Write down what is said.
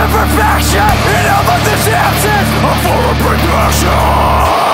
to perfection, and I'm of this absence of forward progression.